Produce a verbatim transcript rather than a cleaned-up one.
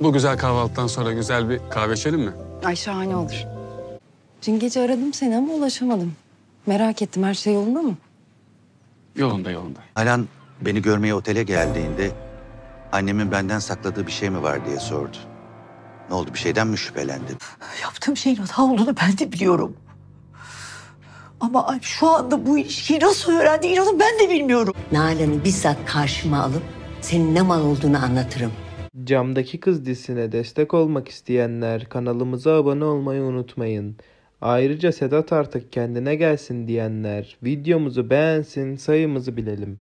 bu güzel kahvaltıdan sonra güzel bir kahve içelim mi? Ay şahane olur. Dün gece aradım seni ama ulaşamadım. Merak ettim, her şey yolunda mı? Yolunda, yolunda. Nalan beni görmeye otele geldiğinde annemin benden sakladığı bir şey mi var diye sordu. Ne oldu, bir şeyden mi şüphelendin? Yaptığım şeyin hata olduğunu ben de biliyorum. Ama şu anda bu ilişkiyi nasıl öğrendi inanın ben de bilmiyorum. Nalan'ı bizzat karşıma alıp senin ne mal olduğunu anlatırım. Camdaki Kız dizisine destek olmak isteyenler kanalımıza abone olmayı unutmayın. Ayrıca Sedat artık kendine gelsin diyenler videomuzu beğensin, sayımızı bilelim.